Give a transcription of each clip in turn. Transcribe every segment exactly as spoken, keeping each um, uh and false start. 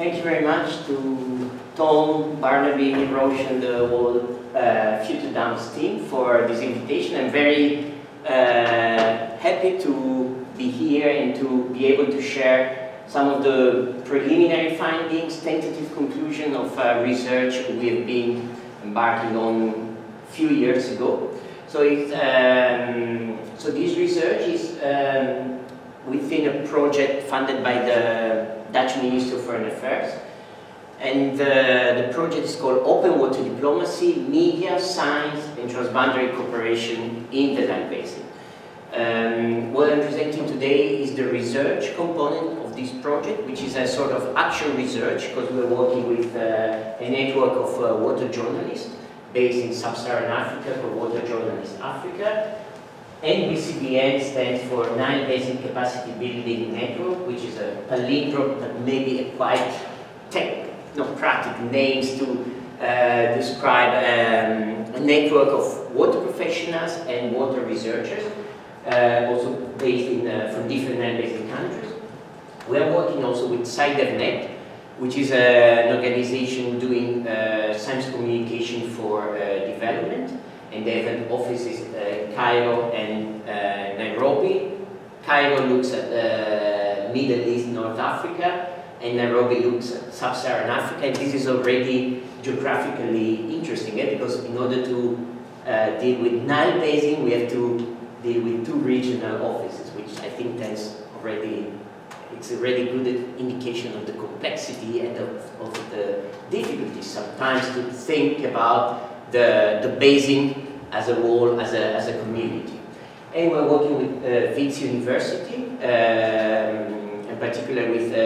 Thank you very much to Tom, Barnaby, Roche, and the whole uh, FutureDAMS team for this invitation. I'm very uh, happy to be here and to be able to share some of the preliminary findings, tentative conclusion of uh, research we have been embarking on a few years ago. So, it, um, so this research is um, within a project funded by the Dutch Minister of Foreign Affairs, and uh, the project is called Open Water Diplomacy, Media, Science and Transboundary Cooperation in the Nile Basin. Um, what I'm presenting today is the research component of this project, which is a sort of action research, because we're working with uh, a network of uh, water journalists based in Sub-Saharan Africa, called Water Journalists Africa. N B C B N stands for Nile Basin Capacity Building Network, which is a palindrome, but maybe a quite technocratic names to uh, describe um, a network of water professionals and water researchers, uh, also based in, uh, from different Nile Basin countries. We are working also with SciDevNet, which is uh, an organization doing uh, science communication for uh, development. And they have offices uh, in Cairo and uh, Nairobi. Cairo looks at the uh, Middle East, North Africa, and Nairobi looks at Sub-Saharan Africa. And this is already geographically interesting, eh? Because in order to uh, deal with Nile Basin, we have to deal with two regional offices, which I think that's already, it's already a good indication of the complexity and of, of the difficulties sometimes to think about The, the basin as a whole, as a, as a community. And we're working with uh, Wits University, um, in particular with uh,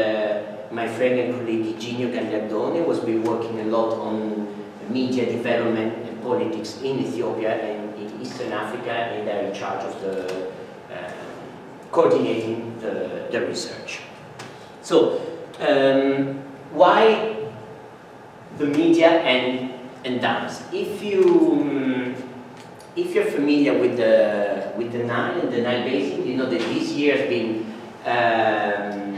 my friend and colleague Ginio Galliardone, who's been working a lot on media development and politics in Ethiopia and in Eastern Africa, and they're in charge of the, uh, coordinating the, the research. So, um, why the media and and dams? If you um, if you're familiar with the with the Nile and the Nile Basin, you know that this year has been um,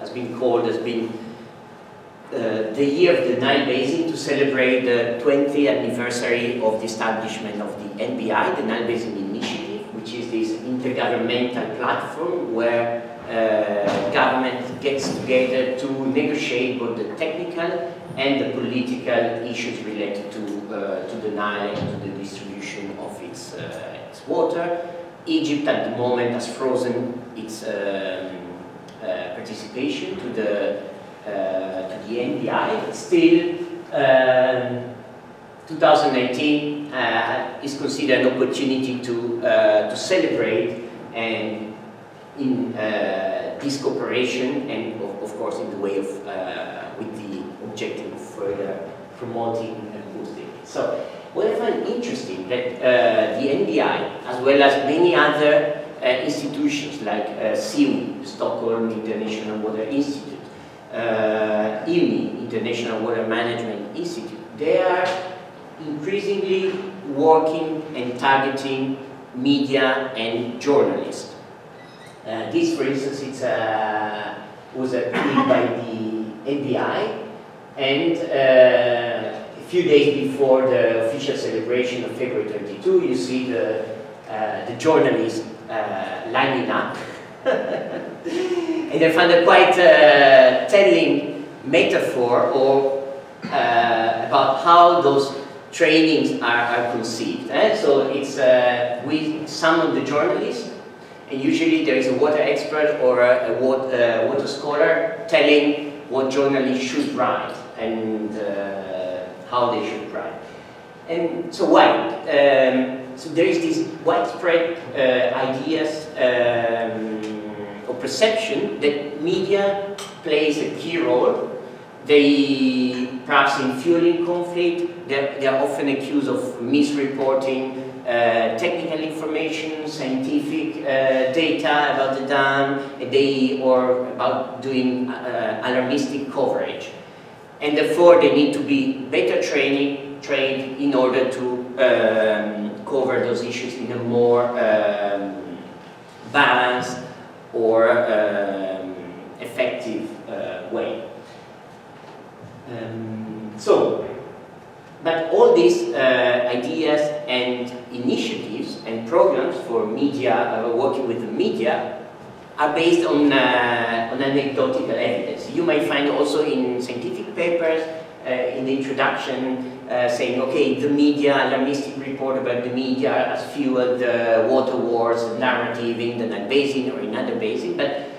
has been called has been uh, the year of the Nile Basin, to celebrate the twentieth anniversary of the establishment of the N B I, the Nile Basin Initiative, which is this intergovernmental platform where uh, government gets together to negotiate both the technical and the political issues related to, uh, to the Nile and to the distribution of its, uh, its water. Egypt at the moment has frozen its um, uh, participation to the, uh, to the N B I. Still, um, twenty eighteen uh, is considered an opportunity to, uh, to celebrate and in uh, this cooperation, and of, of course in the way of uh, with the objective of further promoting and boosting. So, what I find interesting that uh, the N B I, as well as many other uh, institutions like uh, SIWI, Stockholm International Water Institute, uh, I M I, International Water Management Institute, they are increasingly working and targeting media and journalists. Uh, this, for instance, it's a, was a tweet by the N B I, and uh, a few days before the official celebration of February twenty-second, you see the, uh, the journalists uh, lining up. And I found a quite uh, telling metaphor or, uh, about how those trainings are, are conceived. Eh? So it's uh, we summon the journalists, and usually there is a water expert or a, a water, uh, water scholar telling what journalists should write and uh, how they should write. And so why? Um, so there is this widespread uh, ideas um, or perception that media plays a key role. They perhaps in fueling conflict, they, they are often accused of misreporting uh, technical information, scientific uh, data about the dam, they, or about doing uh, alarmistic coverage. And therefore they need to be better training, trained in order to um, cover those issues in a more um, balanced or um, effective uh, way. Um, so, but all these uh, ideas and initiatives and programs for media, uh, working with the media, are based on, uh, on anecdotal evidence. You may find also in scientific papers, uh, in the introduction, uh, saying, okay, the media, alarmistic report about the media has fueled the water wars narrative in the Nile Basin or in other basin, but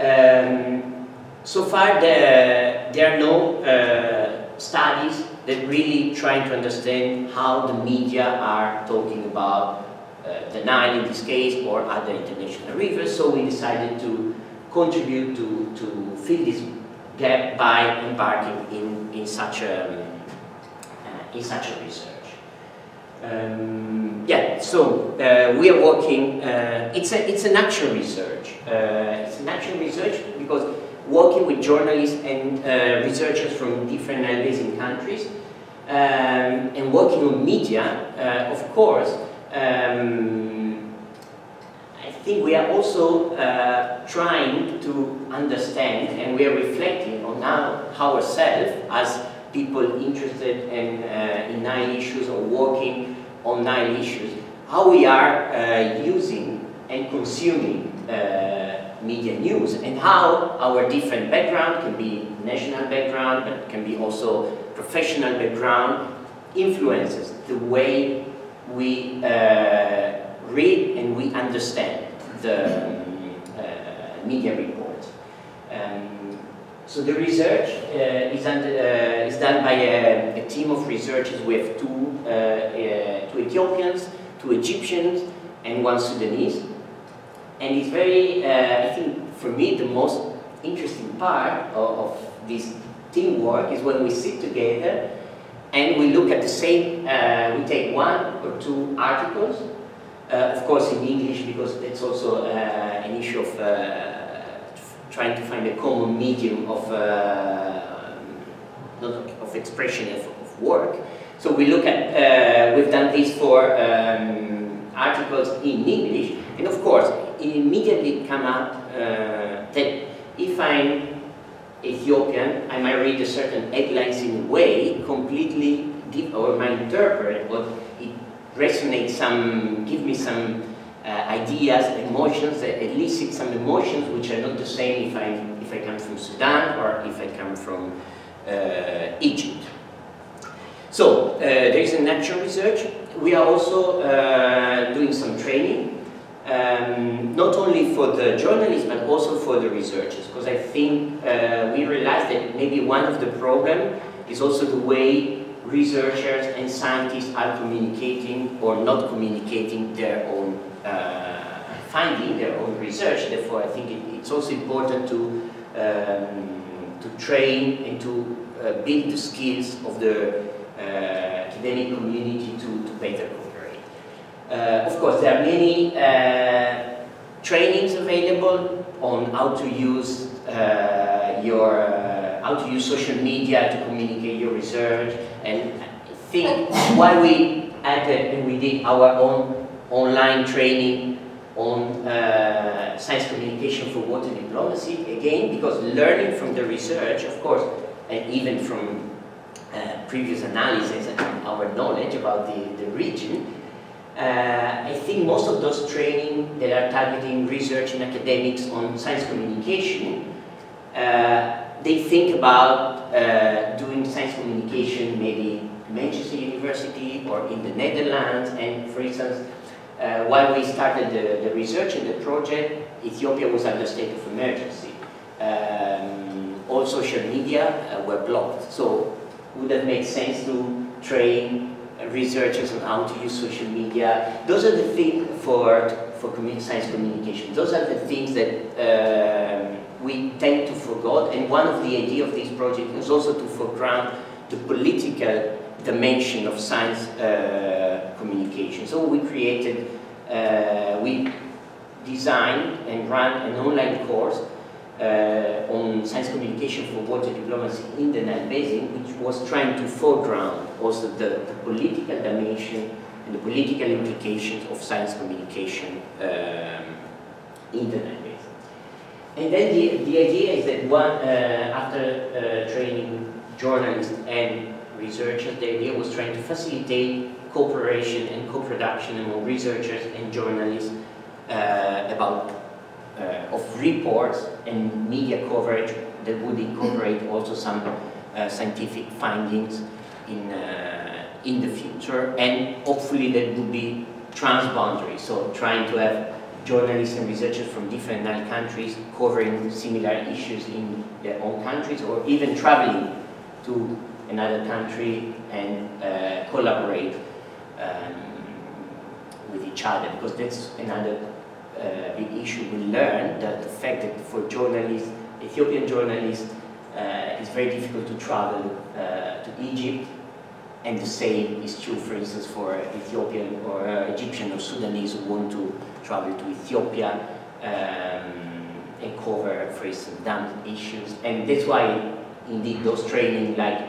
um, so far the, there are no uh, studies that really try to understand how the media are talking about Uh, the Nile in this case, or other international rivers, so we decided to contribute to, to fill this gap by embarking in, in, such, a, uh, in such a research. Um, yeah, so uh, we are working, uh, it's, a, it's an action research. Uh, it's an action research because working with journalists and uh, researchers from different Nile Basin countries um, and working on media, uh, of course, Um, I think we are also uh, trying to understand, and we are reflecting on how, how ourselves as people interested in, uh, in Nile issues or working on Nile issues, how we are uh, using and consuming uh, media news, and how our different background, can be national background, but can be also professional background, influences the way we uh, read and we understand the um, uh, media report. Um, so the research uh, is, under, uh, is done by a, a team of researchers. We have two, uh, uh, two Ethiopians, two Egyptians, and one Sudanese. And it's very, uh, I think, for me, the most interesting part of, of this teamwork is when we sit together and we look at the same, uh, we take one or two articles, uh, of course in English, because that's also uh, an issue of uh, trying to find a common medium of, uh, not of expression, of, of work. So we look at, uh, we've done this for um, articles in English, and of course, it immediately come up uh, that if I'm Ethiopian, I might read a certain headlines in a way completely, deep, or might interpret what it resonates some, give me some uh, ideas, emotions, that elicit some emotions which are not the same if I if I come from Sudan or if I come from uh, Egypt. So uh, there is an actual research. We are also uh, doing some training. Um, not only for the journalists, but also for the researchers, because I think uh, we realized that maybe one of the problems is also the way researchers and scientists are communicating or not communicating their own uh, finding, their own research. Therefore, I think it, it's also important to, um, to train and to uh, build the skills of the uh, academic community to, to better. Uh, of course, there are many uh, trainings available on how to use uh, your uh, how to use social media to communicate your research, and I think why we added and we did our own online training on uh, science communication for water diplomacy again, because learning from the research, of course, and even from uh, previous analysis and our knowledge about the, the region. Uh, I think most of those training that are targeting research and academics on science communication, uh, they think about uh, doing science communication maybe at Manchester University or in the Netherlands. And for instance, uh, while we started the, the research and the project, Ethiopia was under state of emergency. Um, all social media uh, were blocked. So would that make sense to train researchers on how to use social media? Those are the things for, for science communication. Those are the things that uh, we tend to forget, and one of the ideas of this project is also to foreground the political dimension of science uh, communication. So we created, uh, we designed and ran an online course uh, on science communication for water diplomacy in the Nile Basin, which was trying to foreground also the, the political dimension and the political implications of science communication um, in the Nile Basin. And then the, the idea is that one, uh, after uh, training journalists and researchers. The idea was trying to facilitate cooperation and co-production among researchers and journalists uh, about uh, of reports and media coverage that would incorporate also some uh, scientific findings in uh, in the future, and hopefully that would be transboundary. So trying to have journalists and researchers from different Nile countries covering similar issues in their own countries, or even traveling to another country and uh, collaborate um, with each other, because that's another uh, big issue. We learned that the fact that for journalists, Ethiopian journalists, uh, it's very difficult to travel uh, to Egypt, and the same is true, for instance, for Ethiopian or uh, Egyptian or Sudanese who want to travel to Ethiopia um, and cover, for instance, dam issues. And that's why, indeed, those training like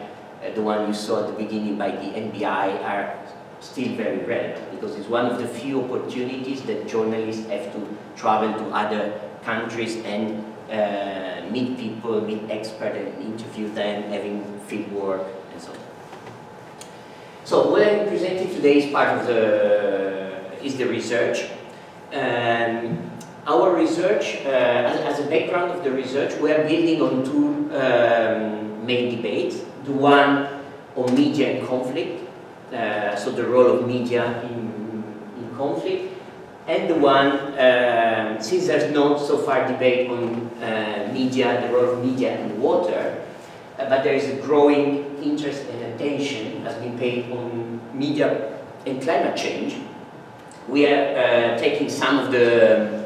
uh, the one you saw at the beginning by the N B I are still very relevant, because it's one of the few opportunities that journalists have to travel to other countries and uh, meet people, meet experts, and interview them, having field work, and so on. So what I'm presenting today is part of the is the research. Um, our research, uh, as, as a background of the research, we are building on two um, main debates. The one on media and conflict, uh, so the role of media in, in conflict, and the one, um, since there's not so far debate on uh, media, the role of media and water, uh, but there is a growing interest and attention has been paid on media and climate change. We are uh, taking some of the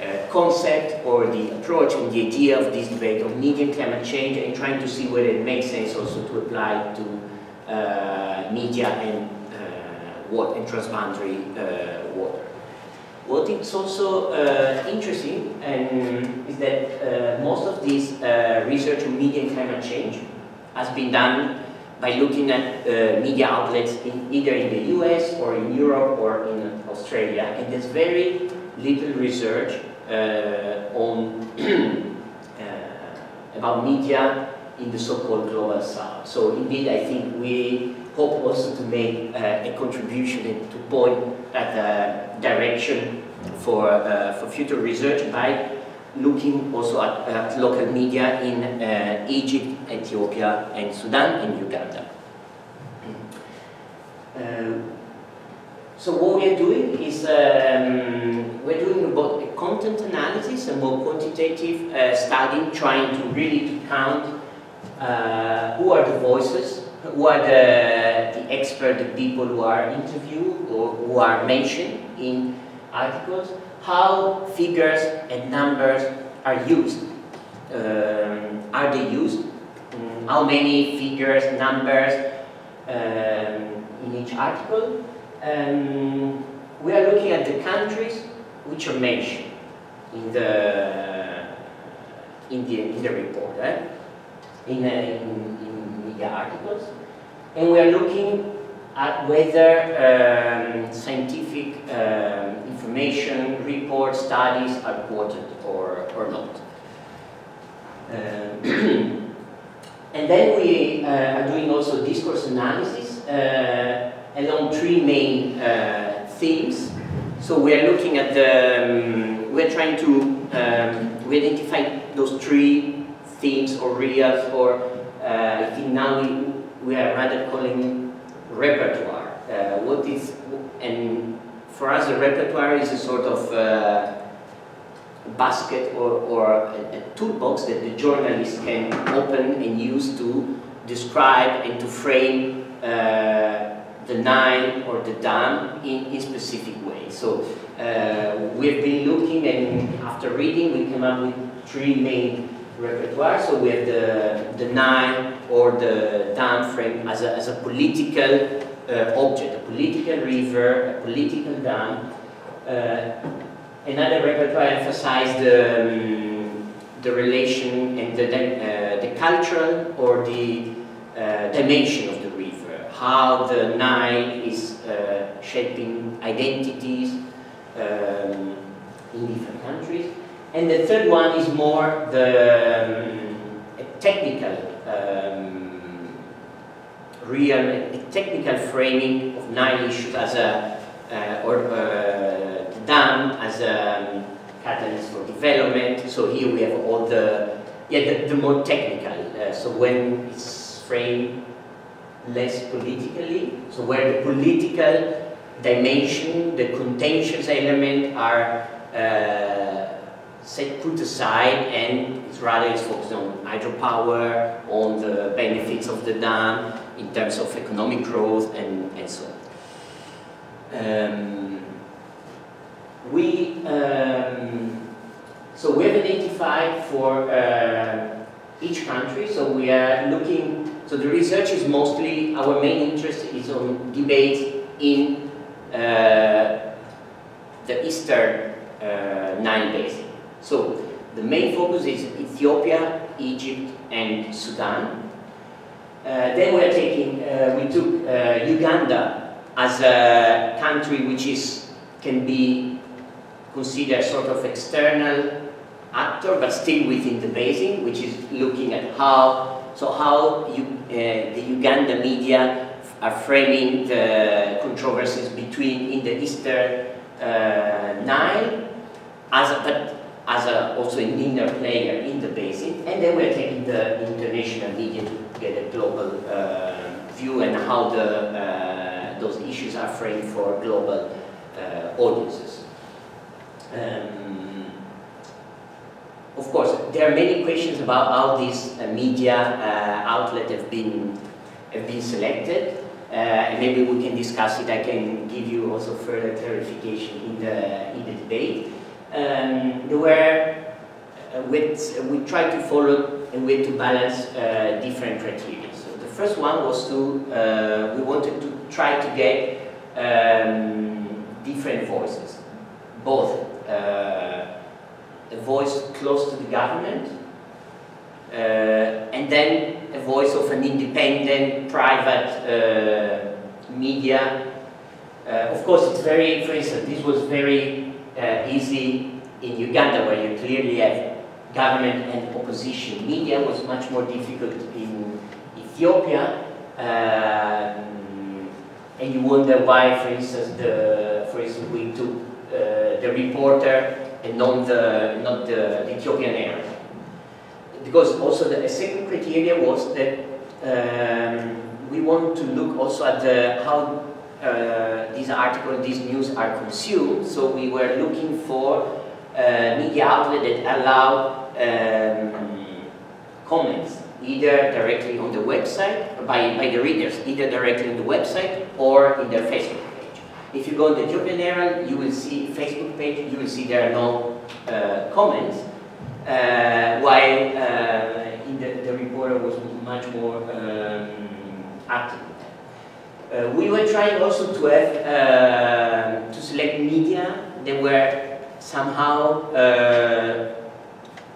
uh, concept or the approach and the idea of this debate on media and climate change, and trying to see whether it makes sense also to apply to uh, media and uh, water and transboundary uh, water. What is also uh, interesting and is that uh, most of this uh, research on media and climate change has been done by looking at uh, media outlets in, either in the U S or in Europe or in Australia, and there's very little research uh, on uh, about media in the so-called global south. So indeed, I think we hope also to make uh, a contribution and to point at the direction for uh, for future research by looking also at, at local media in uh, Egypt, Ethiopia, and Sudan, and Uganda. Um, so what we are doing is um, we're doing both a content analysis and more quantitative uh, study, trying to really to count uh, who are the voices, who are the, the expert, the people who are interviewed or who are mentioned in articles, how figures and numbers are used. Um, are they used? Mm, how many figures, numbers um, in each article? Um, we are looking at the countries which are mentioned in the in the, in the report, eh? in, uh, in, in media articles, and we are looking at whether um, scientific um, information, reports, studies are quoted or, or not. Um, and then we uh, are doing also discourse analysis uh, along three main uh, themes. So we are looking at the, um, we're trying to um, we identify those three themes or areas, or uh, I think now we, we are rather calling repertoire. Uh, what is, and for us the repertoire is a sort of uh, basket or, or a, a toolbox that the journalist can open and use to describe and to frame uh, the Nile or the dam in a specific way. So uh, we've been looking, and after reading we came up with three main repertoire. So we have the, the Nile or the dam frame as a, as a political uh, object, a political river, a political dam. Uh, another repertoire emphasized the, um, the relation and the, uh, the cultural or the uh, dimension of the river, how the Nile is uh, shaping identities um, in different countries. And the third one is more the um, technical um, real and technical framing of Nile issues as a uh, or uh, the dam as a um, catalyst for development. So here we have all the yeah the, the more technical. Uh, so when it's framed less politically, so where the political dimension, the contentious element are uh, set put aside, and it's rather it's focused on hydropower, on the benefits of the dam in terms of economic growth, and, and so on. Um, we um, so we have an eighty-five for uh, each country. So we are looking. So the research is mostly, our main interest is on debates in uh, the Eastern uh, Nile Basin. So the main focus is Ethiopia, Egypt, and Sudan. Uh, then we are taking, uh, we took uh, Uganda as a country which is, can be considered sort of external actor, but still within the basin, which is looking at how So how you, uh, the Uganda media are framing the controversies between in the Eastern uh, Nile, as a, but as a, also an inner player in the basin, and then we are taking the international media to get a global uh, view and how the uh, those issues are framed for global uh, audiences. Um, Of course, there are many questions about how these uh, media uh, outlets have been, have been selected. Uh, and maybe we can discuss it. I can give you also further clarification in the, in the debate. Um, there were, uh, with, uh, we tried to follow and we had to balance uh, different criteria. So the first one was to, uh, we wanted to try to get um, different voices, both uh, a voice close to the government, uh, and then a voice of an independent private uh, media. Uh, of course, it's very, for instance, this was very uh, easy in Uganda, where you clearly have government and opposition. Media was much more difficult in Ethiopia, um, and you wonder why, for instance, the, for instance, we took uh, the reporter and not the, not the Ethiopian area. Because also the second criteria was that um, we want to look also at the, how uh, these articles, these news are consumed. So we were looking for uh, media outlets that allow um, comments, either directly on the website, by, by the readers, either directly on the website or in their Facebook. If you go to the Ethiopian area, you will see Facebook page, you will see there are no uh, comments, uh, while uh, in the, the reporter was much more um, active. Uh, we were trying also to have, uh, to select media that were somehow uh,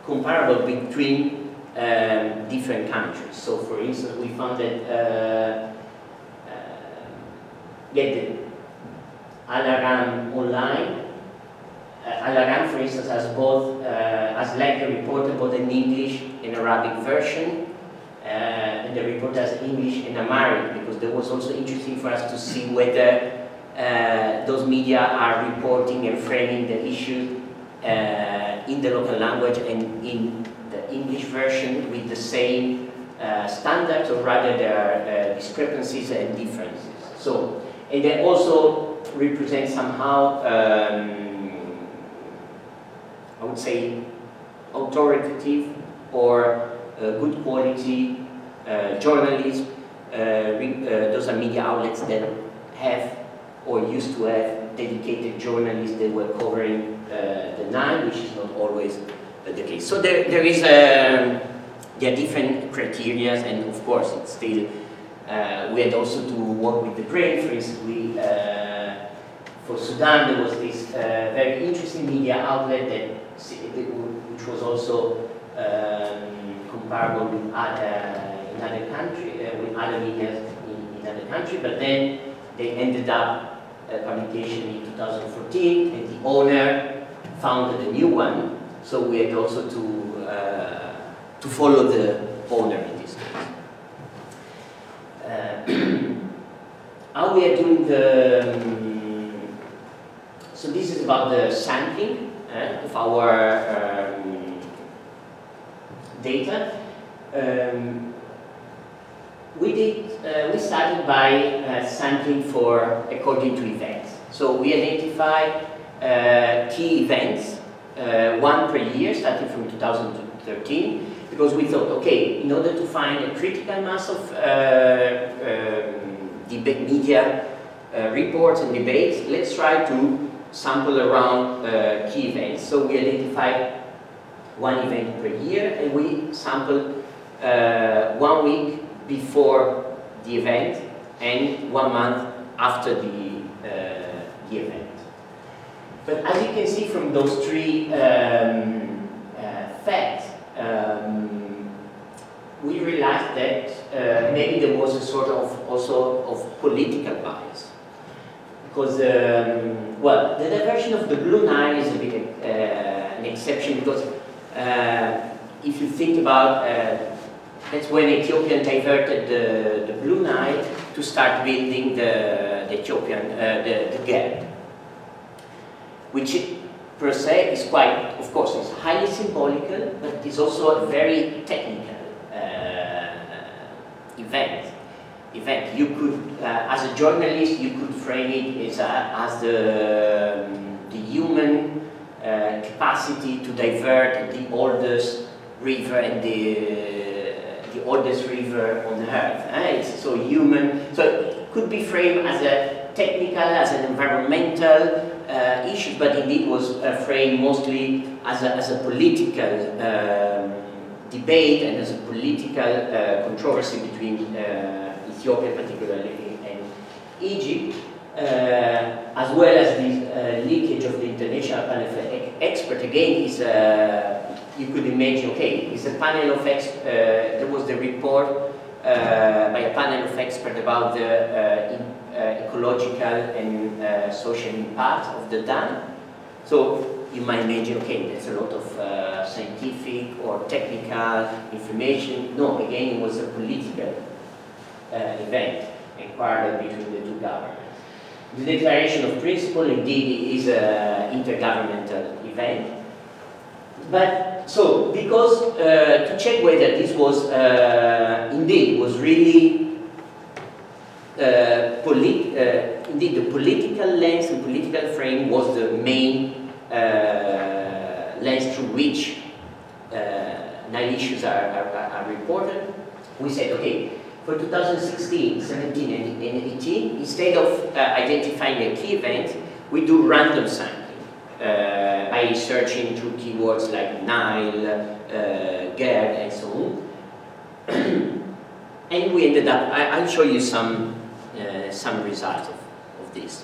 comparable between um, different countries. So for instance, we found that uh, uh, yeah, the, Alaram Online, uh, Alaram, for instance, has both, uh, has like a reporter, both an English and Arabic version, uh, and the reporter has English and Amharic, because that was also interesting for us to see whether uh, those media are reporting and framing the issue uh, in the local language and in the English version with the same uh, standards, or rather there are uh, discrepancies and differences. So, and then also represent somehow, um, I would say, authoritative or uh, good quality uh, journalism. Uh, uh, those are media outlets that have or used to have dedicated journalists that were covering uh, the Nile, which is not always uh, the case. So there, there is a, there are different criteria, and of course, it's still uh, we had also to work with the grain. For instance, we. Uh, For Sudan, there was this uh, very interesting media outlet that, which was also um, comparable with other, in other country, uh, with other media in, in other country. But then they ended up a publication in two thousand fourteen, and the owner founded a new one. So we had also to uh, to follow the owner in this case. Uh, now we are doing the, um, so this is about the sampling eh, of our um, data. Um, we did, uh, we started by uh, sampling for according to events. So we identify uh, key events, uh, one per year, starting from two thousand thirteen, because we thought, okay, in order to find a critical mass of uh, um, debate media uh, reports and debates, let's try to sample around uh, key events. So we identified one event per year and we sampled uh, one week before the event and one month after the, uh, the event. But as you can see from those three um, uh, facts, um, we realized that uh, maybe there was a sort of also of political bias, because um, well, the diversion of the Blue Nile is a bit uh, an exception, because uh, if you think about uh, that's when Ethiopian diverted the, the Blue Nile to start building the, the Ethiopian uh, the, the GERD, which per se is quite, of course, it's highly symbolical, but it's also very technical. Event, event. You could, uh, as a journalist, you could frame it as, a, as the, um, the human uh, capacity to divert the oldest river and the uh, the oldest river on Earth. Eh? It's so human. So it could be framed as a technical, as an environmental uh, issue, but indeed was uh, framed mostly as a, as a political. Um, debate and as a political uh, controversy between uh, Ethiopia particularly and Egypt, uh, as well as the uh, leakage of the international panel of experts. Again, is uh, you could imagine, okay, it's a panel of experts, uh, there was the report uh, by a panel of experts about the uh, in, uh, ecological and uh, social impact of the dam. So, you might imagine, okay, there's a lot of uh, scientific or technical information. No, again, it was a political uh, event, a quarrel between the two governments. The Declaration of Principle, indeed, is an intergovernmental event. But, so, because uh, to check whether this was, uh, indeed, was really, uh, polit uh, indeed, the political lens and political frame was the main Uh, lens through which uh, Nile issues are, are, are reported, we said, okay, for two thousand sixteen, seventeen and eighteen, instead of uh, identifying a key event, we do random sampling uh, by searching through keywords like Nile, uh, GERD, and so on. And we ended up, I, I'll show you some, uh, some results of, of this.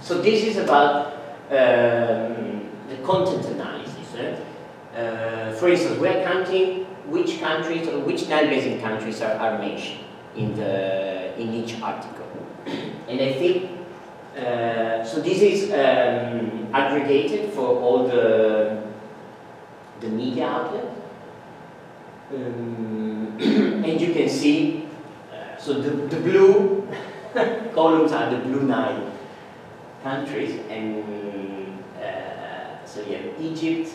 So this is about Um, the content analysis. Eh? Uh, for instance, we are counting which countries or which Nile Basin countries are, are mentioned in the in each article, and I think uh, so. This is um, aggregated for all the the media outlets, um, and you can see. Uh, so the the blue columns are the Blue Nile countries, and uh, so you have Egypt,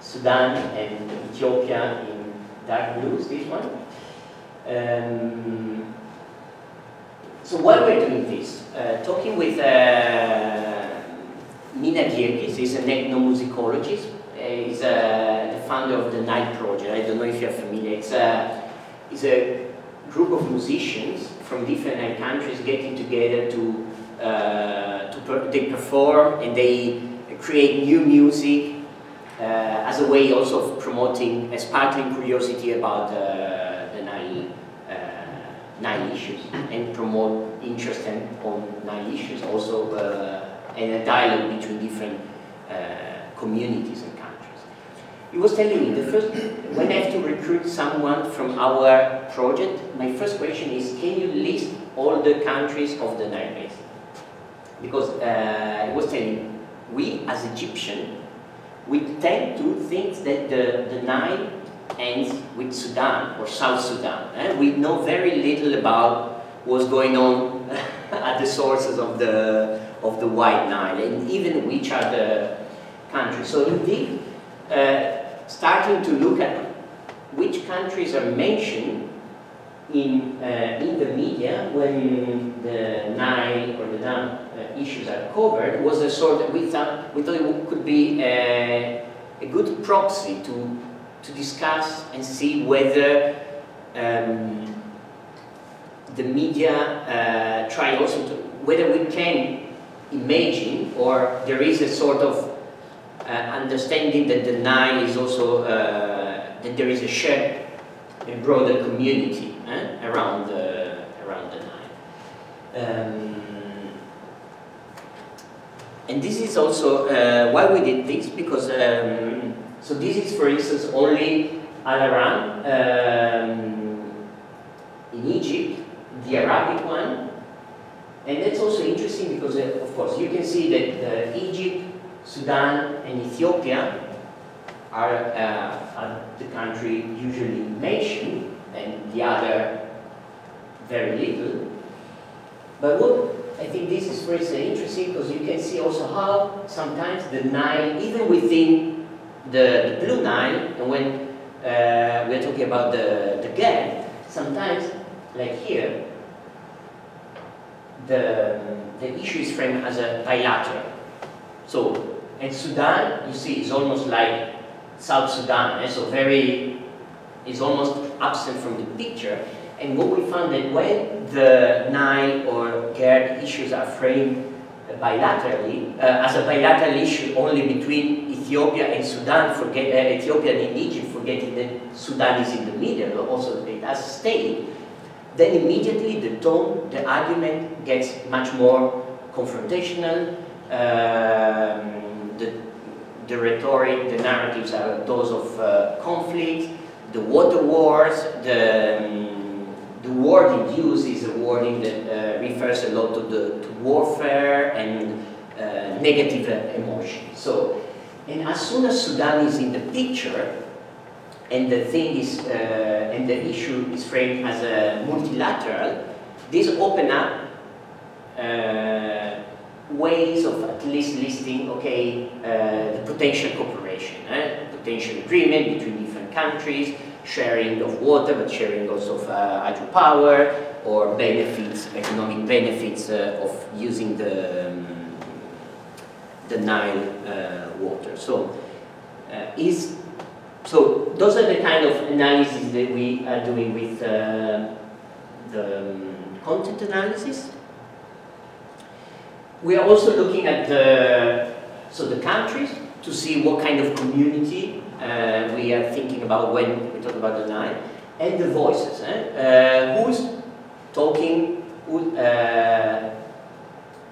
Sudan, and Ethiopia in dark blues, this one. Um, so while we're doing this, uh, talking with uh, Mina Girgis, is an ethnomusicologist, is uh, the founder of The Night Project. I don't know if you're familiar. It's a, it's a group of musicians from different countries getting together to Uh, to per they perform and they create new music uh, as a way also of promoting a sparkling curiosity about uh, the Nile, uh, Nile issues, and promote interest in, on Nile issues also, uh, and a dialogue between different uh, communities and countries. He was telling me, the first, when I have to recruit someone from our project, my first question is, can you list all the countries of the Nile Basin? Because uh, I was telling, we as Egyptians, we tend to think that the, the Nile ends with Sudan or South Sudan. Eh? We know very little about was going on at the sources of the of the White Nile, and even which are the countries. So indeed, uh, starting to look at which countries are mentioned in uh, in the media when the Nile or the dam uh, issues are covered was a sort of, we thought we thought it could be a, a good proxy to to discuss and see whether um, the media uh, try also to, whether we can imagine or there is a sort of uh, understanding that the Nile is also uh, that there is a shared and broader community eh, around the around the Nile, um, and this is also uh, why we did this, because um, so this is for instance only Al Aran um, in Egypt, the Arabic one. And that's also interesting because, uh, of course, you can see that uh, Egypt, Sudan, and Ethiopia are, uh, are the country usually mentioned, and the other very little. But what I think this is very interesting because you can see also how sometimes the Nile, even within the, the Blue Nile, and when uh, we're talking about the, the GERD, sometimes, like here, The, the issue is framed as a bilateral. So, and Sudan, you see, is almost like South Sudan, eh? So very, is almost absent from the picture. And what we found that when the Nile or GERD issues are framed bilaterally, uh, as a bilateral issue only between Ethiopia and Sudan, forget, uh, Ethiopia and Egypt, forgetting that Sudan is in the middle, but also it has a state, then immediately the tone, the argument gets much more confrontational, um, the, the rhetoric, the narratives are those of uh, conflict, the water wars, the, um, the wording used is a wording that uh, refers a lot to, the, to warfare and uh, negative emotion. So, and as soon as Sudan is in the picture, and the thing is, uh, and the issue is framed as a multilateral, this open up uh, ways of at least listing, okay, uh, the potential cooperation, eh? potential agreement between different countries, sharing of water, but sharing also of uh, hydropower, or benefits, economic benefits uh, of using the, um, the Nile uh, water. So, uh, is So those are the kind of analysis that we are doing with uh, the um, content analysis. We are also looking at the, so the countries to see what kind of community uh, we are thinking about when we talk about the Nile, and the voices. Eh? Uh, who's talking, who, uh,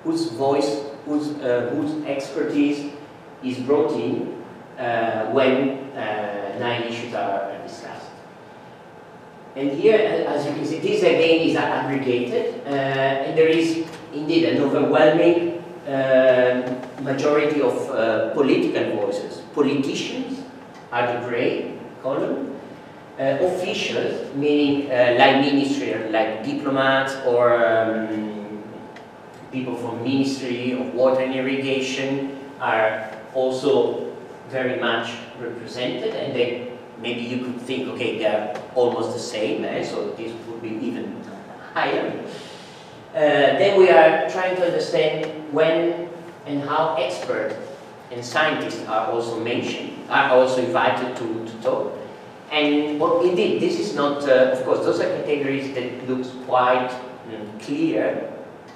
whose voice, whose, uh, whose expertise is brought in uh, when uh, Nile issues are discussed. And here, as you can see, this again is aggregated, uh, and there is indeed an overwhelming uh, majority of uh, political voices. Politicians are the grey column, uh, officials, meaning uh, like ministry, like diplomats or um, people from Ministry of Water and Irrigation are also very much represented, and then maybe you could think, okay, they're almost the same, eh? So this would be even higher. Uh, then we are trying to understand when and how experts and scientists are also mentioned, are also invited to, to talk. And well, indeed, this is not, uh, of course, those are categories that looks quite mm, clear,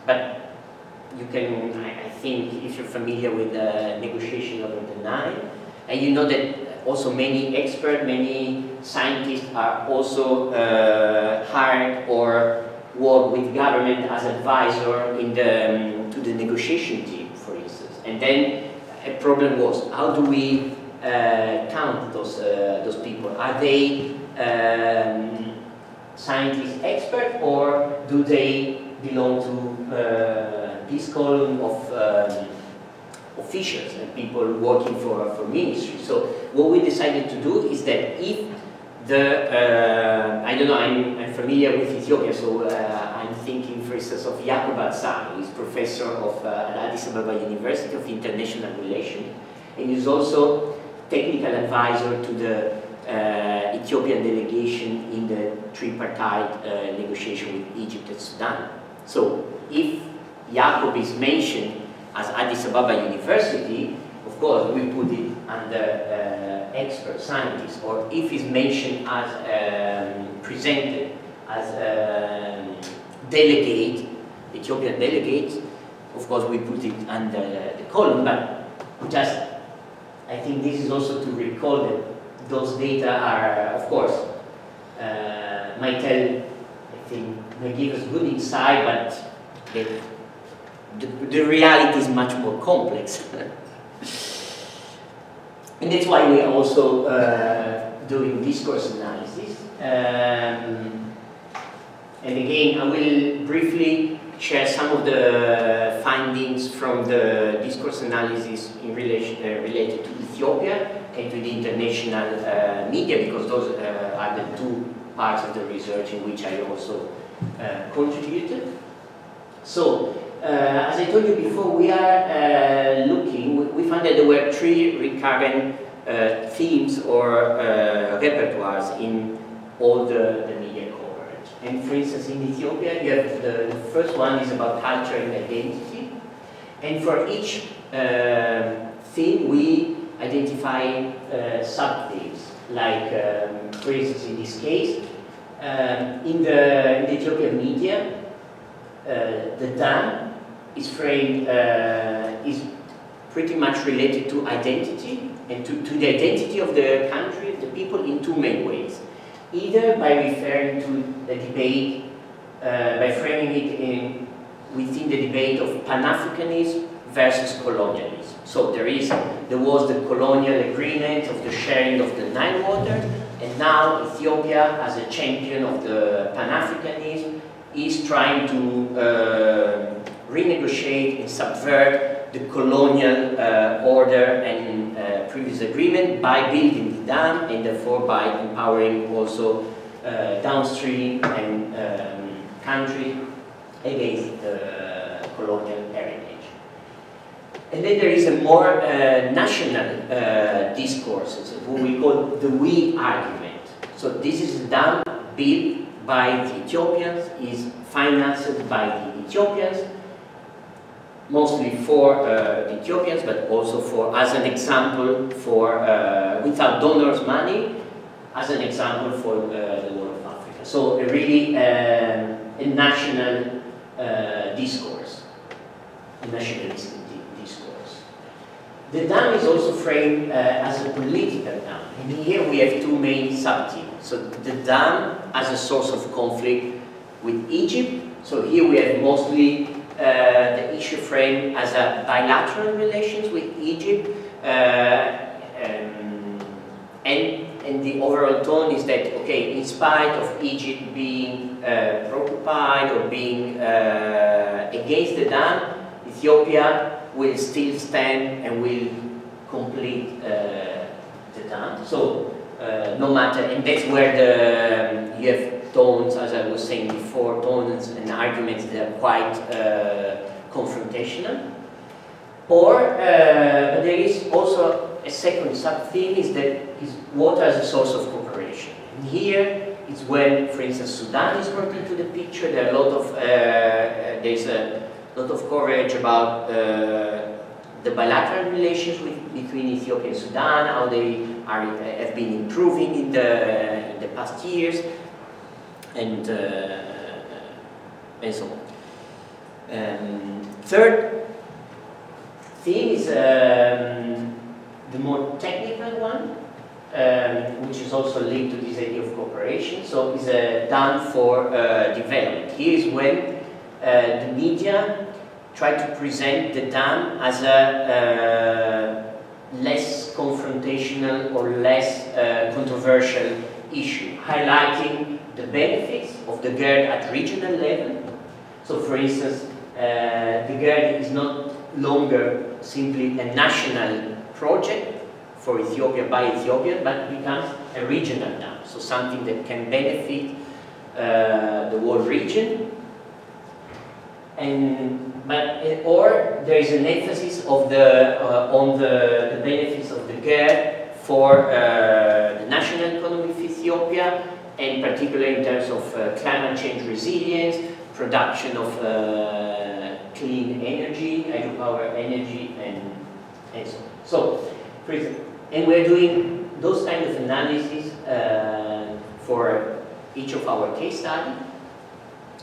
but you can, I think, if you're familiar with the negotiation over the Nile, and you know that also many experts, many scientists are also uh, hired or work with government as advisor in the, um, to the negotiation team, for instance. And then a problem was, how do we uh, count those, uh, those people? Are they um, scientist expert, or do they belong to uh, this column of um, officials and people working for, for ministry? So what we decided to do is that if the, uh, I don't know, I'm, I'm familiar with Ethiopia, so uh, I'm thinking, for instance, of Yacob Alsan, who is professor of, uh, at Addis Ababa University of International Relations, and is also technical advisor to the uh, Ethiopian delegation in the tripartite uh, negotiation with Egypt and Sudan. So if Yacob is mentioned as Addis Ababa University, of course we put it under uh, expert scientist, or if he's mentioned as um, presented as um, delegate, Ethiopian delegate, of course we put it under uh, the column. But just, I think this is also to recall that those data are, of course, uh, might tell, I think, may give us good insight, but that the, the reality is much more complex. And that's why we are also uh, doing discourse analysis. Um, and again, I will briefly share some of the findings from the discourse analysis in relation, uh, related to Ethiopia and to the international uh, media, because those uh, are the two parts of the research in which I also uh, contributed. So, Uh, as I told you before, we are uh, looking, we found that there were three recurrent uh, themes or uh, repertoires in all the, the media coverage. And for instance, in Ethiopia, you have the, the first one is about culture and identity. And for each uh, theme, we identify uh, sub-themes. Like, um, for instance, in this case, um, in, the, in the Ethiopian media, uh, the dam is framed, uh, is pretty much related to identity and to, to the identity of the country, the people, in two main ways. Either by referring to the debate, uh, by framing it in, within the debate of Pan-Africanism versus colonialism. So there is, there was the colonial agreement of the sharing of the Nile water, and now Ethiopia, as a champion of the Pan-Africanism, is trying to uh, renegotiate and subvert the colonial uh, order and uh, previous agreement by building the dam, and therefore by empowering also uh, downstream and um, country against the colonial heritage. And then there is a more uh, national uh, discourse, it's what we call the we argument. So this is a dam built by the Ethiopians, is financed by the Ethiopians, mostly for uh, the Ethiopians, but also for, as an example, for uh, without donors' money, as an example for uh, the world of Africa. So a really uh, a national uh, discourse, a nationalistic discourse. The dam is also framed uh, as a political dam, and here we have two main sub-teams. So the dam as a source of conflict with Egypt. So here we have mostly uh, the issue framed as a bilateral relations with Egypt, uh, um, and and the overall tone is that, okay, in spite of Egypt being uh, preoccupied or being uh, against the dam, Ethiopia will still stand and will complete uh, the dam. So. Uh, no matter, and that's where the, um, you have tones, as I was saying before, tones and arguments that are quite uh, confrontational. Or uh, there is also a second sub-theme, is that is water as a source of cooperation. And here is when, for instance, Sudan is brought into the picture. There are a lot of uh, there is a lot of coverage about uh, the bilateral relations with, between Ethiopia and Sudan, how they are, have been improving in the, in the past years, and, uh, and so on. Um, third theme is um, the more technical one, um, which is also linked to this idea of cooperation. So it's uh, done for uh, development. Here is when uh, the media try to present the dam as a uh, less confrontational or less uh, controversial issue, highlighting the benefits of the GERD at regional level. So for instance, uh, the GERD is not longer simply a national project for Ethiopia by Ethiopia, but becomes a regional dam, so something that can benefit uh, the whole region, and but it, or there is an emphasis of the uh, on the, the benefits of the G E R D for uh, the national economy of Ethiopia, and particularly in terms of uh, climate change resilience, production of uh, clean energy, hydropower energy, and and so on. So, for example, and we're doing those kind of analyses uh, for each of our case study.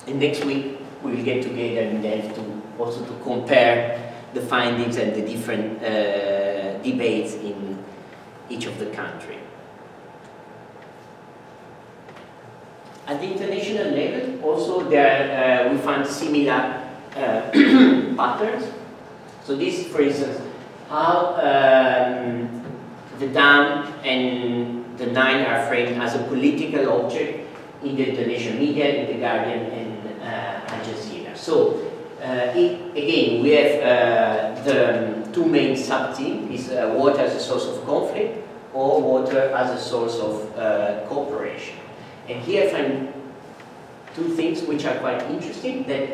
And next week we will get together and have to also to compare the findings and the different uh, debates in each of the country. At the international level, also there uh, we found similar uh, patterns. So this, for instance, how um, the dam and the Nile are framed as a political object in the international media, in the Guardian and uh, Al Jazeera. So uh, it, again, we have uh, the um, two main sub-teams: is uh, water as a source of conflict or water as a source of uh, cooperation. And here I find two things which are quite interesting. That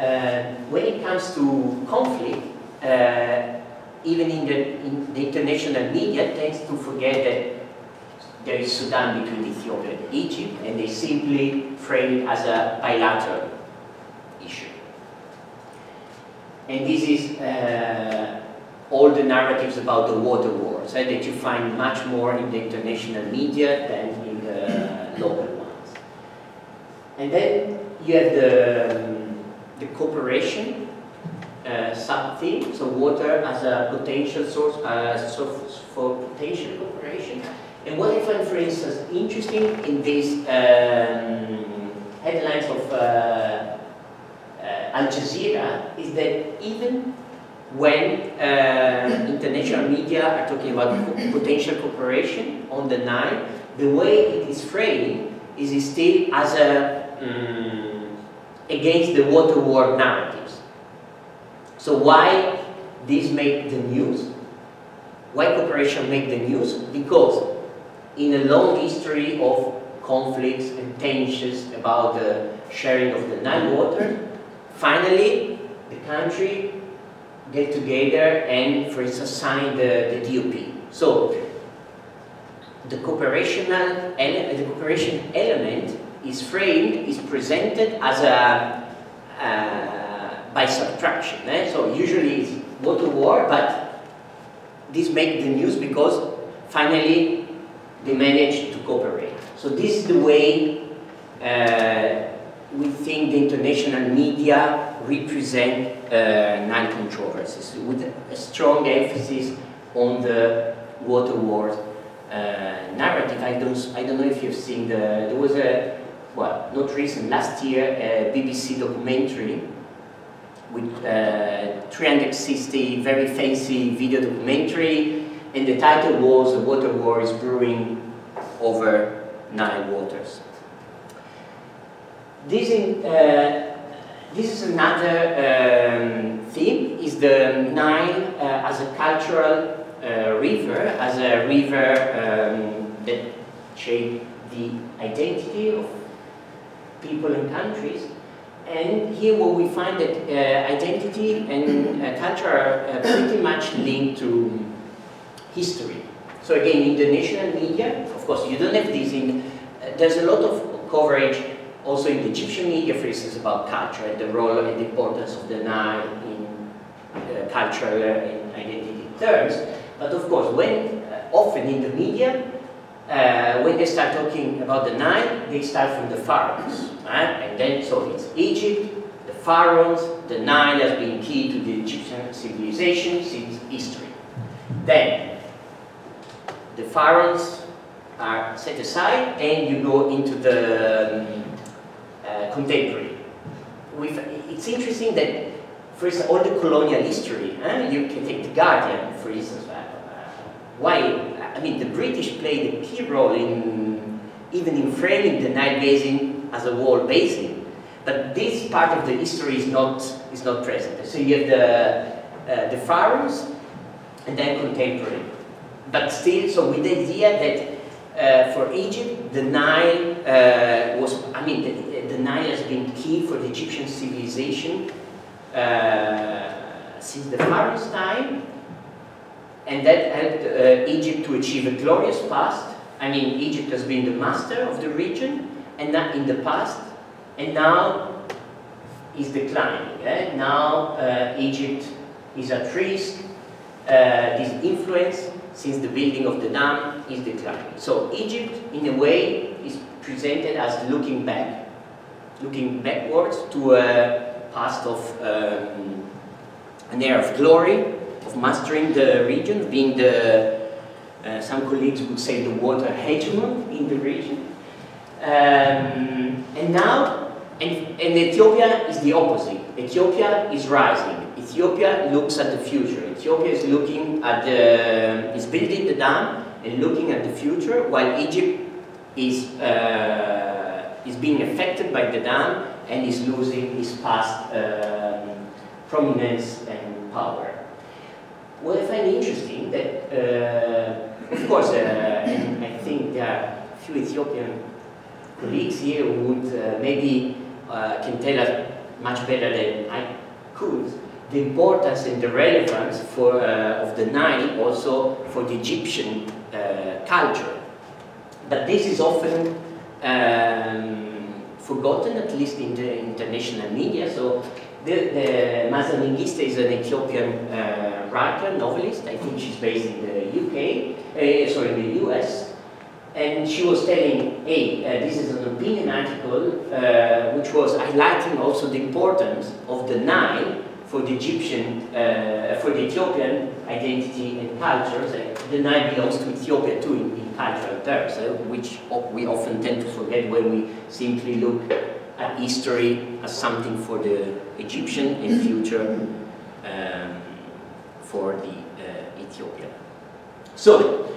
uh, when it comes to conflict, uh, even in the, in the international media tends to forget that there is Sudan between Ethiopia and Egypt, and they simply frame it as a bilateral issue. And this is uh, all the narratives about the water wars eh, that you find much more in the international media than in the local ones. And then you have the, um, the cooperation uh, sub-theme, so water as a potential source, uh, as a source for potential cooperation. And what I find, for instance, interesting in these um, headlines of uh, uh, Al Jazeera is that even when uh, international media are talking about potential cooperation on the Nile, the way it is framed is still as a um, against the water war narratives. So why this make the news? Why cooperation make the news? Because in a long history of conflicts and tensions about the sharing of the Nile water, finally the country get together and, for instance, sign the, the D O P. So the cooperational ele the cooperation element is framed, is presented as a uh, by subtraction. Eh? So usually it's water war, but this makes the news because finally they managed to cooperate. So this is the way uh, we think the international media represent uh, Nile controversies, with a strong emphasis on the water wars uh, narrative. I don't, I don't know if you've seen the, there was a, well, not recent, last year, a B B C documentary with uh, three hundred sixty very fancy video documentary. And the title was "The Water War is Brewing Over Nile Waters." This, in, uh, this is another um, theme, is the Nile uh, as a cultural uh, river, as a river um, that shapes the identity of people and countries. And here what we find that uh, identity and uh, culture are uh, pretty much linked to history. So again, in the national media, of course, you don't have this in, uh, there's a lot of coverage also in the Egyptian media, for instance, about culture and the role and the importance of the Nile in uh, cultural and identity terms. But of course, when uh, often in the media, uh, when they start talking about the Nile, they start from the pharaohs. Right? And then, so it's Egypt, the pharaohs, the Nile has been key to the Egyptian civilization since history. Then, the pharaohs are set aside and you go into the um, uh, contemporary. With, it's interesting that, for instance, all the colonial history, eh? You can take the Guardian, for instance. Uh, why? I mean, the British played a key role in even in framing the Nile Basin as a world basin, but this part of the history is not, is not present. So you have the, uh, the pharaohs and then contemporary. But still, so with the idea that uh, for Egypt, the Nile uh, was, I mean, the, the Nile has been key for the Egyptian civilization uh, since the Pharaoh's time, and that helped uh, Egypt to achieve a glorious past. I mean, Egypt has been the master of the region and not in the past, and now is declining. Eh? Now uh, Egypt is at risk, uh, this influence since the building of the dam is declining. So Egypt, in a way, is presented as looking back, looking backwards to a past of um, an era of glory, of mastering the region, being the, uh, some colleagues would say, the water hegemon in the region. Um, and now, and, and Ethiopia is the opposite. Ethiopia is rising. Ethiopia looks at the future. Ethiopia is looking at the, is building the dam and looking at the future, while Egypt is, uh, is being affected by the dam and is losing its past um, prominence and power. What I find interesting that, uh, of course, uh, and I think there are a few Ethiopian colleagues here who would uh, maybe uh, can tell us much better than I could, the importance and the relevance for, uh, of the Nile also for the Egyptian uh, culture. But this is often um, forgotten, at least in the international media. So the, the Maaza Mengiste is an Ethiopian uh, writer, novelist. I think she's based in the U K, uh, sorry, in the U S. And she was telling, hey, uh, this is an opinion article, uh, which was highlighting also the importance of the Nile for the Egyptian, uh, for the Ethiopian identity and culture. So the Nile belongs to Ethiopia too, in, in cultural terms, uh, which we often tend to forget when we simply look at history as something for the Egyptian and future um, for the uh, Ethiopia. So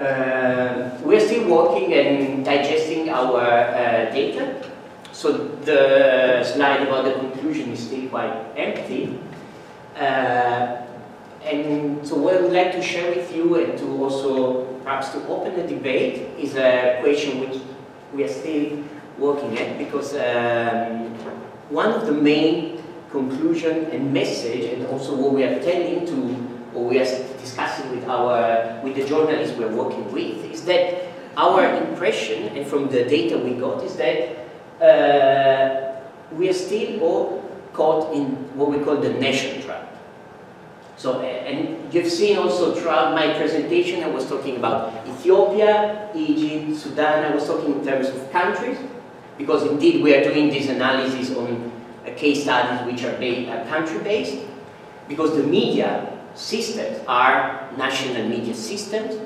uh, we're still working and digesting our uh, data, so the slide about the conclusion is still quite empty. Uh, and so what I would like to share with you, and to also perhaps to open the debate, is a question which we are still working at, because um, one of the main conclusion and message, and also what we are telling to, or we are discussing with our, with the journalists we are working with, is that our impression, and from the data we got, is that uh, we are still all caught in what we call the nation trap. So, and you've seen also throughout my presentation, I was talking about Ethiopia, Egypt, Sudan. I was talking in terms of countries, because indeed we are doing this analysis on case studies which are country-based, because the media systems are national media systems.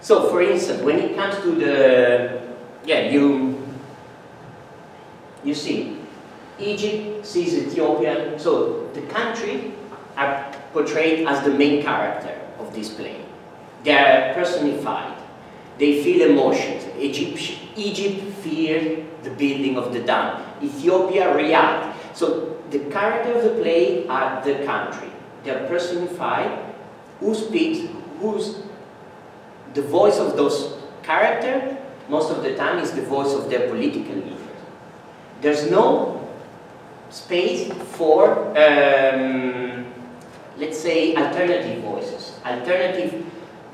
So, for instance, when it comes to the, yeah, you, you see, Egypt sees Ethiopia, so the country are portrayed as the main character of this play. They are personified. They feel emotions. Egypt, Egypt feared the building of the dam. Ethiopia reacted. So the character of the play are the country. They are personified. Who speaks? Who's the voice of those characters? Most of the time is the voice of their political leaders. There's no space for, um, let's say, alternative voices, alternative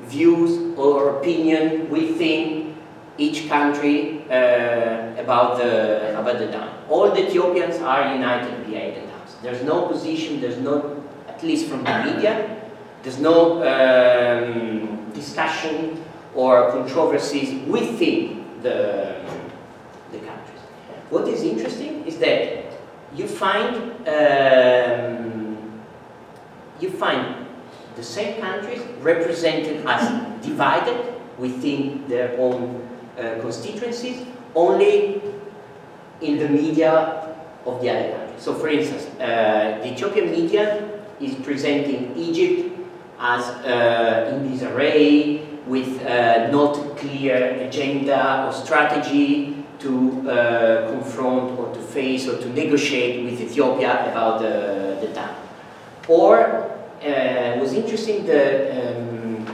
views or opinion within each country uh, about the about the dam. All the Ethiopians are united behind the dams. There's no position. There's no, at least from the media, there's no um, discussion or controversies within the the countries. What is interesting is that you find um, you find the same countries represented as divided within their own uh, constituencies, only in the media of the other countries. So, for instance, uh, the Ethiopian media is presenting Egypt as uh, in disarray, with uh, not clear agenda or strategy to uh, confront or to face or to negotiate with Ethiopia about the, the dam. Or, uh, was interesting, the um,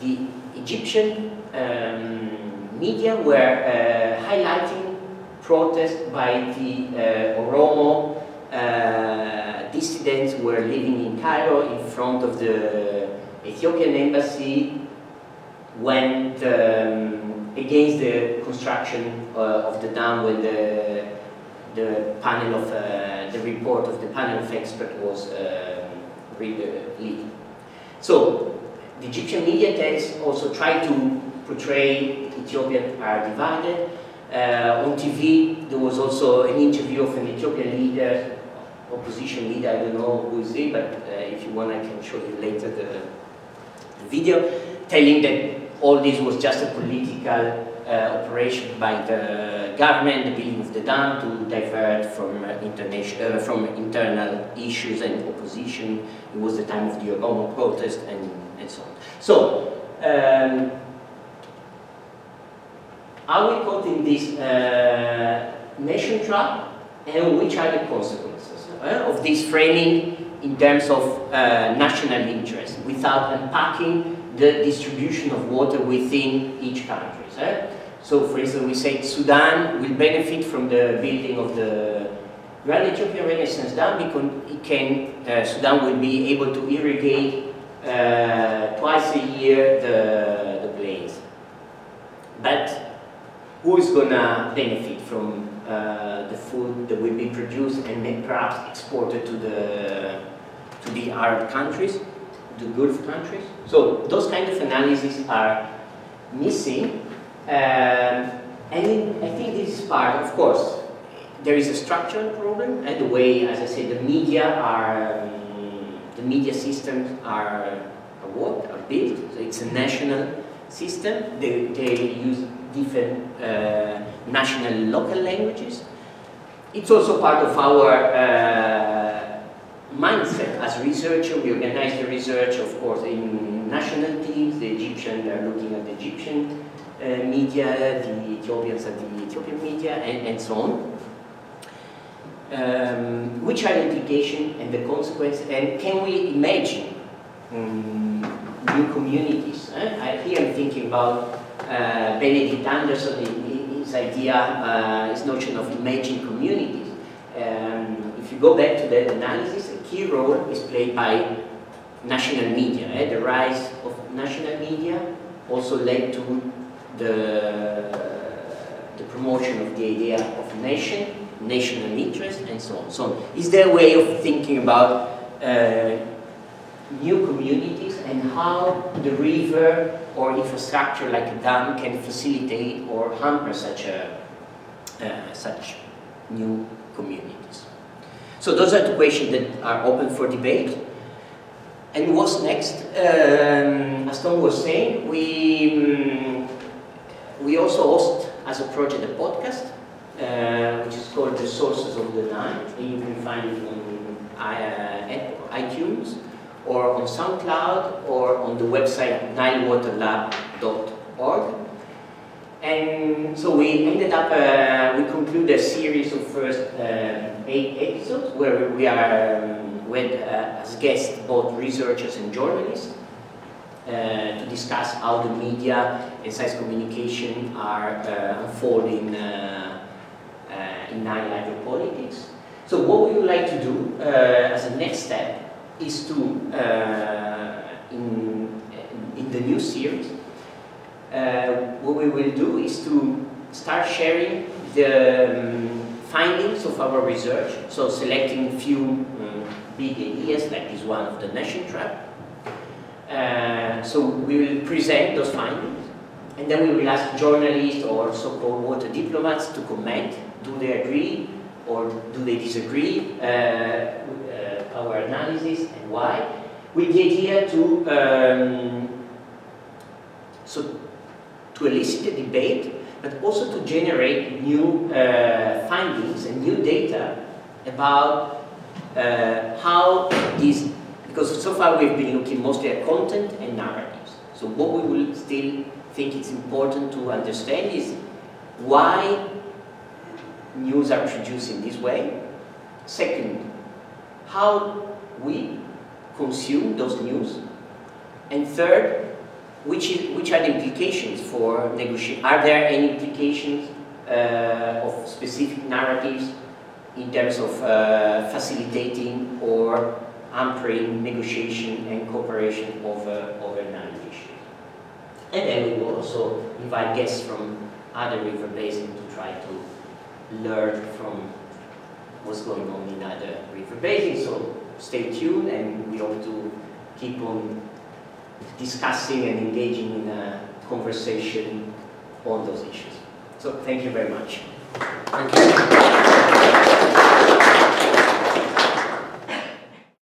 the Egyptian um, media were uh, highlighting protests by the uh, Oromo uh, uh, dissidents were living in Cairo in front of the Ethiopian embassy, went um, against the construction uh, of the dam when the, the panel of uh, the report of the panel of experts was uh, read, uh, leaked. So the Egyptian media texts also tried to portray Ethiopians are divided. Uh, on T V, there was also an interview of an Ethiopian leader, opposition leader. I don't know who is he, but uh, if you want, I can show you later the, the video, telling that all this was just a political uh, operation by the government, the building of the dam, to divert from uh, international, uh, from internal issues and opposition. It was the time of the Obama protest and and so on. So. Um, Are we caught in this uh, nation trap, and which are the consequences uh, of this framing in terms of uh, national interest, without unpacking the distribution of water within each country? Uh? So, for instance, we say Sudan will benefit from the building of the Grand Ethiopian Renaissance Dam because it can, uh, Sudan will be able to irrigate uh, twice a year the, the plains. But who is going to benefit from uh, the food that will be produced and perhaps exported to the, to the Arab countries, the Gulf countries? So those kind of analyses are missing. Um, and I think this is part, of course, there is a structural problem, and the way, as I said, the media are, um, the media systems are, are what? Are built. So it's a national system. They, they use different uh, national and local languages. It's also part of our uh, mindset as researchers. We organize the research, of course, in national teams. The Egyptians are looking at the Egyptian uh, media, the Ethiopians at the Ethiopian media, and, and so on. Um, which are the implications and the consequences, and can we imagine um, new communities? Eh? I, here I'm thinking about Uh, Benedict Anderson, his idea, uh, his notion of imaging communities. Um, if you go back to that analysis, a key role is played by national media. Eh? The rise of national media also led to the, uh, the promotion of the idea of nation, national interest, and so on. So, is there a way of thinking about uh, new communities and how the river or infrastructure like a dam can facilitate or hamper such a uh, such new communities? So those are the questions that are open for debate. And what's next? Um, as Tom was saying, we um, we also host as a project a podcast uh, which is called The Sources of the Nile. You can find it on uh, iTunes, or on SoundCloud, or on the website nile water lab dot org. And so we ended up, uh, we conclude a series of first uh, eight episodes where we are um, with, uh, as guests, both researchers and journalists uh, to discuss how the media and science communication are uh, unfolding uh, uh, in Nile hydropolitics. So what we would like to do uh, as a next step is to, uh, in, in the new series, uh, what we will do is to start sharing the um, findings of our research, so selecting a few um, big ideas like this one of the nation trap. Uh, so we will present those findings, and then we will ask journalists or so-called water diplomats to comment. Do they agree or do they disagree? Uh, our analysis and why, with the idea to um, so to elicit a debate, but also to generate new uh, findings and new data about uh, how these, because so far we've been looking mostly at content and narratives. So what we will still think it's important to understand is why news are produced in this way. Second, how we consume those news, and third, which, is, which are the implications for negotiation? Are there any implications uh, of specific narratives in terms of uh, facilitating or hampering negotiation and cooperation over, over Nile issues. And then we will also invite guests from other river basins to try to learn from what's going on in other river basins. So stay tuned, and we hope to keep on discussing and engaging in a conversation on those issues. So thank you very much. Thank you.